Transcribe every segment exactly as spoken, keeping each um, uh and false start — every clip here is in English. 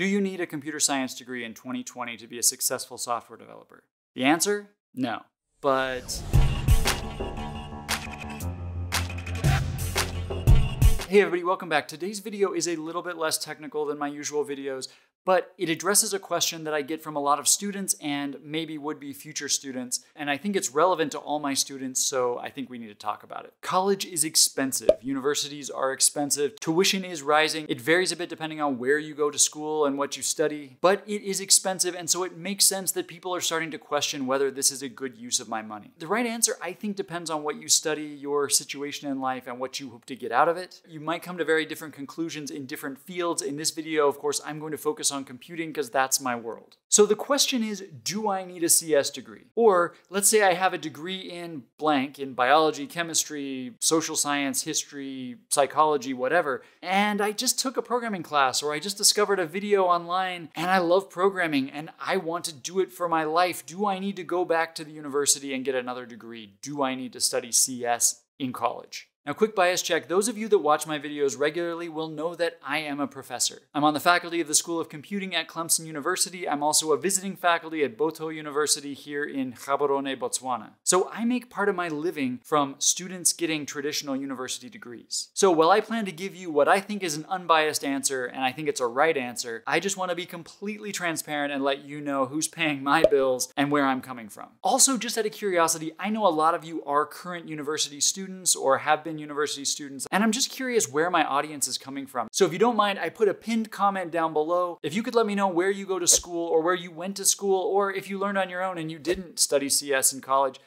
Do you need a computer science degree in twenty twenty to be a successful software developer? The answer? No. But... Hey everybody, welcome back. Today's video is a little bit less technical than my usual videos, but it addresses a question that I get from a lot of students and maybe would-be future students, and I think it's relevant to all my students, so I think we need to talk about it. College is expensive. Universities are expensive. Tuition is rising. It varies a bit depending on where you go to school and what you study, but it is expensive, and so it makes sense that people are starting to question whether this is a good use of my money. The right answer, I think, depends on what you study, your situation in life, and what you hope to get out of it. You You might come to very different conclusions in different fields. In this video, of course, I'm going to focus on computing because that's my world. So the question is, do I need a C S degree? Or let's say I have a degree in blank, in biology, chemistry, social science, history, psychology, whatever, and I just took a programming class or I just discovered a video online and I love programming and I want to do it for my life. Do I need to go back to the university and get another degree? Do I need to study C S in college? Now, quick bias check. Those of you that watch my videos regularly will know that I am a professor. I'm on the faculty of the School of Computing at Clemson University. I'm also a visiting faculty at Botho University here in Gaborone, Botswana. So I make part of my living from students getting traditional university degrees. So while I plan to give you what I think is an unbiased answer, and I think it's a right answer, I just want to be completely transparent and let you know who's paying my bills and where I'm coming from. Also, just out of curiosity, I know a lot of you are current university students or have been university students, and I'm just curious where my audience is coming from. So if you don't mind, I put a pinned comment down below. If you could let me know where you go to school or where you went to school, or if you learned on your own and you didn't study C S in college,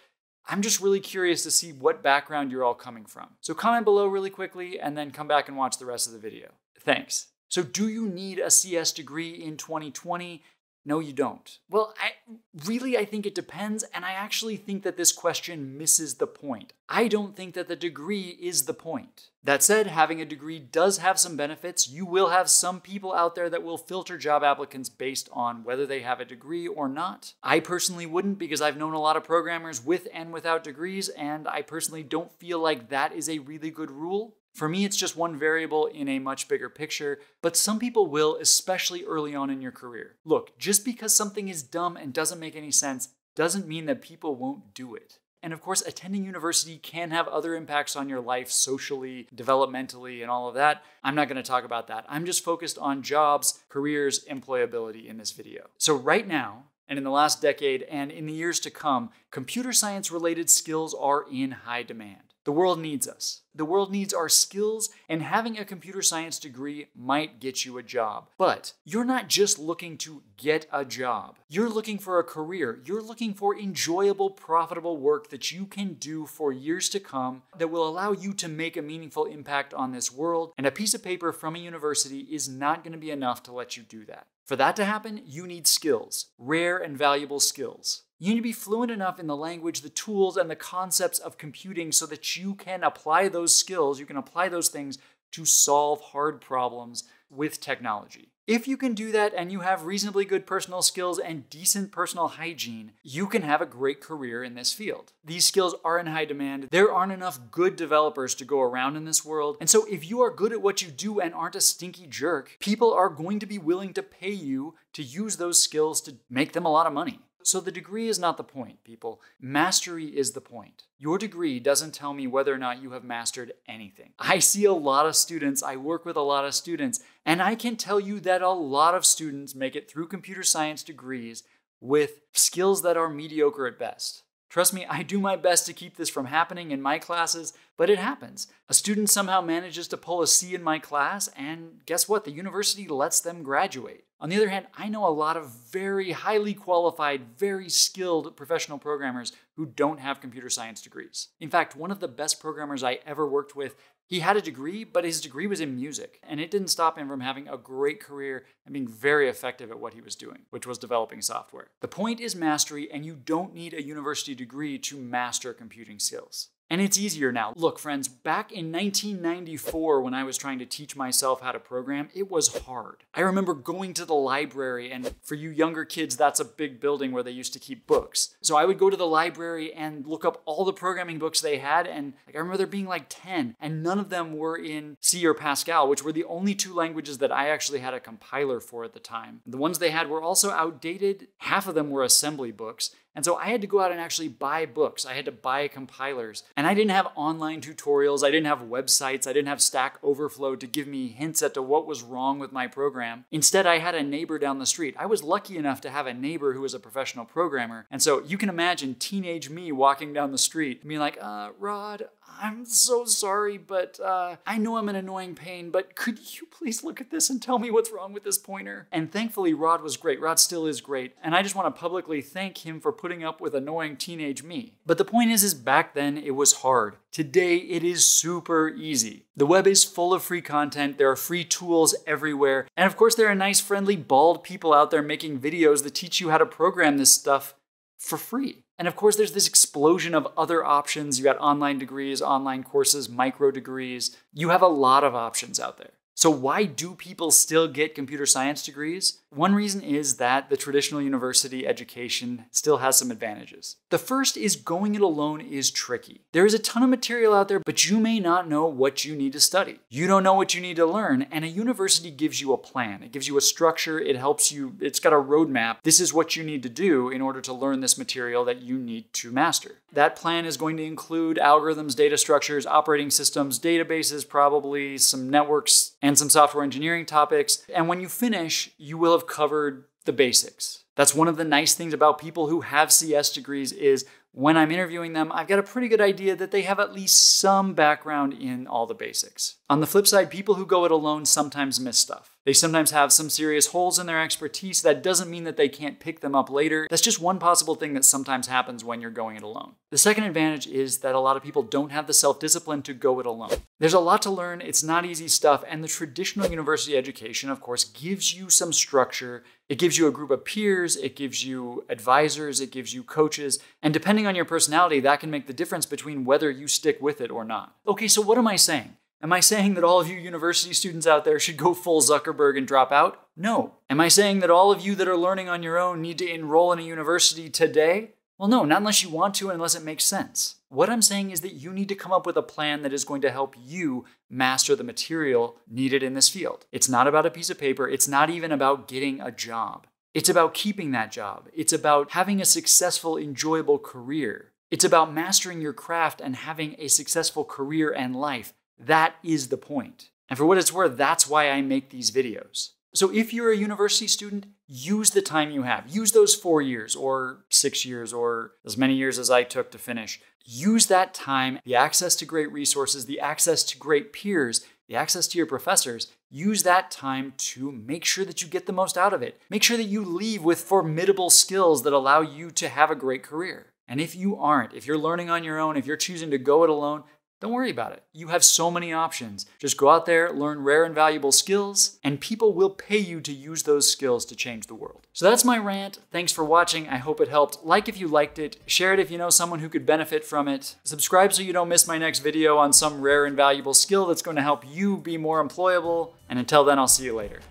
I'm just really curious to see what background you're all coming from. So comment below really quickly and then come back and watch the rest of the video. Thanks. So do you need a C S degree in twenty twenty? No, you don't. Well, I really, I think it depends, and I actually think that this question misses the point. I don't think that the degree is the point. That said, having a degree does have some benefits. You will have some people out there that will filter job applicants based on whether they have a degree or not. I personally wouldn't, because I've known a lot of programmers with and without degrees, and I personally don't feel like that is a really good rule. For me, it's just one variable in a much bigger picture, but some people will, especially early on in your career. Look, just because something is dumb and doesn't make any sense doesn't mean that people won't do it. And of course, attending university can have other impacts on your life socially, developmentally, and all of that. I'm not gonna talk about that. I'm just focused on jobs, careers, employability in this video. So right now, and in the last decade, and in the years to come, computer science-related skills are in high demand. The world needs us. The world needs our skills, and having a computer science degree might get you a job. But you're not just looking to get a job. You're looking for a career. You're looking for enjoyable, profitable work that you can do for years to come that will allow you to make a meaningful impact on this world. And a piece of paper from a university is not going to be enough to let you do that. For that to happen, you need skills, rare and valuable skills. You need to be fluent enough in the language, the tools, and the concepts of computing so that you can apply those skills, you can apply those things to solve hard problems with technology. If you can do that and you have reasonably good personal skills and decent personal hygiene, you can have a great career in this field. These skills are in high demand. There aren't enough good developers to go around in this world. And so if you are good at what you do and aren't a stinky jerk, people are going to be willing to pay you to use those skills to make them a lot of money. So the degree is not the point, people. Mastery is the point. Your degree doesn't tell me whether or not you have mastered anything. I see a lot of students, I work with a lot of students, and I can tell you that a lot of students make it through computer science degrees with skills that are mediocre at best. Trust me, I do my best to keep this from happening in my classes, but it happens. A student somehow manages to pull a C in my class, and guess what? The university lets them graduate. On the other hand, I know a lot of very highly qualified, very skilled professional programmers who don't have computer science degrees. In fact, one of the best programmers I ever worked with, he had a degree, but his degree was in music, and it didn't stop him from having a great career and being very effective at what he was doing, which was developing software. The point is mastery, and you don't need a university degree to master computing skills. And it's easier now. Look, friends, back in nineteen ninety-four, when I was trying to teach myself how to program, it was hard. I remember going to the library, and for you younger kids, that's a big building where they used to keep books. So I would go to the library and look up all the programming books they had, and like, I remember there being like ten, and none of them were in C or Pascal, which were the only two languages that I actually had a compiler for at the time. The ones they had were also outdated. Half of them were assembly books. And so I had to go out and actually buy books. I had to buy compilers. And I didn't have online tutorials. I didn't have websites. I didn't have Stack Overflow to give me hints as to what was wrong with my program. Instead, I had a neighbor down the street. I was lucky enough to have a neighbor who was a professional programmer. And so you can imagine teenage me walking down the street and being like, uh, Rod, I'm so sorry, but uh, I know I'm an annoying pain, but could you please look at this and tell me what's wrong with this pointer? And thankfully, Rod was great. Rod still is great. And I just want to publicly thank him for putting up with annoying teenage me. But the point is, is back then it was hard. Today, it is super easy. The web is full of free content. There are free tools everywhere. And of course, there are nice, friendly, bald people out there making videos that teach you how to program this stuff for free. And of course, there's this explosion of other options. You got online degrees, online courses, micro degrees. You have a lot of options out there. So why do people still get computer science degrees? One reason is that the traditional university education still has some advantages. The first is going it alone is tricky. There is a ton of material out there, but you may not know what you need to study. You don't know what you need to learn, and a university gives you a plan. It gives you a structure, it helps you, it's got a roadmap. This is what you need to do in order to learn this material that you need to master. That plan is going to include algorithms, data structures, operating systems, databases, probably some networks, and some software engineering topics. And when you finish, you will have covered the basics. That's one of the nice things about people who have C S degrees is when I'm interviewing them, I've got a pretty good idea that they have at least some background in all the basics. On the flip side, people who go it alone sometimes miss stuff. They sometimes have some serious holes in their expertise. That doesn't mean that they can't pick them up later. That's just one possible thing that sometimes happens when you're going it alone. The second advantage is that a lot of people don't have the self-discipline to go it alone. There's a lot to learn. It's not easy stuff. And the traditional university education, of course, gives you some structure. It gives you a group of peers. It gives you advisors. It gives you coaches. And depending on your personality, that can make the difference between whether you stick with it or not. Okay, so what am I saying? Am I saying that all of you university students out there should go full Zuckerberg and drop out? No. Am I saying that all of you that are learning on your own need to enroll in a university today? Well, no, not unless you want to, unless it makes sense. What I'm saying is that you need to come up with a plan that is going to help you master the material needed in this field. It's not about a piece of paper. It's not even about getting a job. It's about keeping that job. It's about having a successful, enjoyable career. It's about mastering your craft and having a successful career and life. That is the point. And for what it's worth, that's why I make these videos. So if you're a university student, use the time you have. Use those four years or six years or as many years as I took to finish. Use that time, the access to great resources, the access to great peers, the access to your professors, use that time to make sure that you get the most out of it. Make sure that you leave with formidable skills that allow you to have a great career. And if you aren't, if you're learning on your own, if you're choosing to go it alone, don't worry about it. You have so many options. Just go out there, learn rare and valuable skills, and people will pay you to use those skills to change the world. So that's my rant. Thanks for watching. I hope it helped. Like if you liked it. Share it if you know someone who could benefit from it. Subscribe so you don't miss my next video on some rare and valuable skill that's going to help you be more employable. And until then, I'll see you later.